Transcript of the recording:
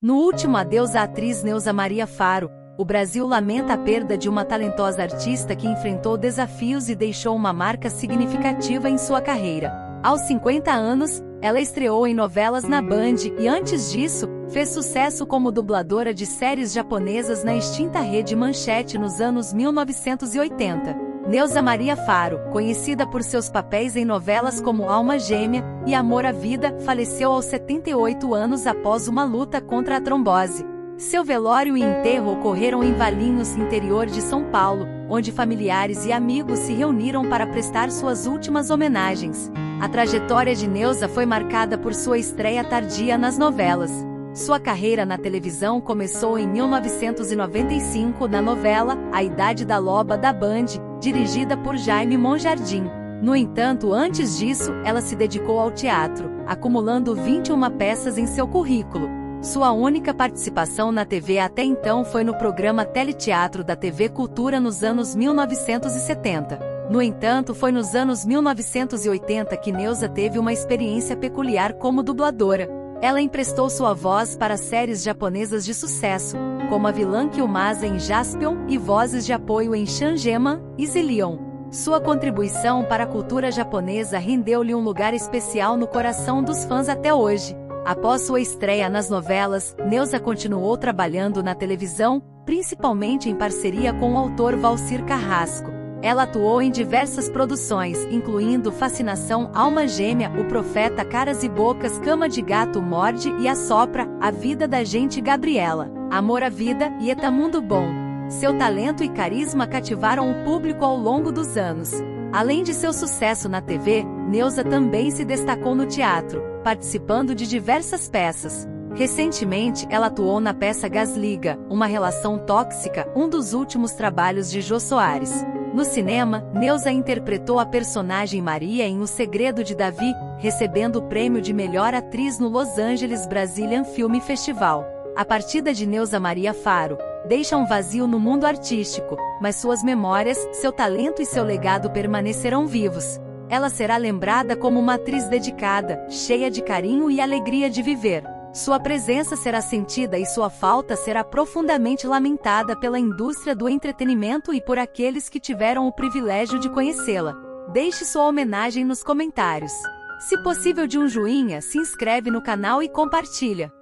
No último adeus à atriz Neusa Maria Faro, o Brasil lamenta a perda de uma talentosa artista que enfrentou desafios e deixou uma marca significativa em sua carreira. Aos 50 anos, ela estreou em novelas na Band e, antes disso, fez sucesso como dubladora de séries japonesas na extinta Rede Manchete nos anos 1980. Neusa Maria Faro, conhecida por seus papéis em novelas como Alma Gêmea e Amor à Vida, faleceu aos 78 anos após uma luta contra a trombose. Seu velório e enterro ocorreram em Valinhos, interior de São Paulo, onde familiares e amigos se reuniram para prestar suas últimas homenagens. A trajetória de Neusa foi marcada por sua estreia tardia nas novelas. Sua carreira na televisão começou em 1995 na novela A Idade da Loba da Band, dirigida por Jaime Monjardim. No entanto, antes disso, ela se dedicou ao teatro, acumulando 21 peças em seu currículo. Sua única participação na TV até então foi no programa Teleteatro da TV Cultura nos anos 1970. No entanto, foi nos anos 1980 que Neusa teve uma experiência peculiar como dubladora. Ela emprestou sua voz para séries japonesas de sucesso, como a vilã Kiumasa em Jaspion e vozes de apoio em Changeman e Zillion. Sua contribuição para a cultura japonesa rendeu-lhe um lugar especial no coração dos fãs até hoje. Após sua estreia nas novelas, Neusa continuou trabalhando na televisão, principalmente em parceria com o autor Walcir Carrasco. Ela atuou em diversas produções, incluindo Fascinação, Alma Gêmea, O Profeta, Caras e Bocas, Cama de Gato, Morde e Assopra, A Vida da Gente, Gabriela, Amor à Vida e Êta Mundo Bom. Seu talento e carisma cativaram o público ao longo dos anos. Além de seu sucesso na TV, Neusa também se destacou no teatro, participando de diversas peças. Recentemente, ela atuou na peça Gasliga, Uma Relação Tóxica, um dos últimos trabalhos de Jô Soares. No cinema, Neusa interpretou a personagem Maria em O Segredo de Davi, recebendo o prêmio de melhor atriz no Los Angeles Brazilian Film Festival. A partida de Neusa Maria Faro deixa um vazio no mundo artístico, mas suas memórias, seu talento e seu legado permanecerão vivos. Ela será lembrada como uma atriz dedicada, cheia de carinho e alegria de viver. Sua presença será sentida e sua falta será profundamente lamentada pela indústria do entretenimento e por aqueles que tiveram o privilégio de conhecê-la. Deixe sua homenagem nos comentários. Se possível de um joinha, se inscreve no canal e compartilha.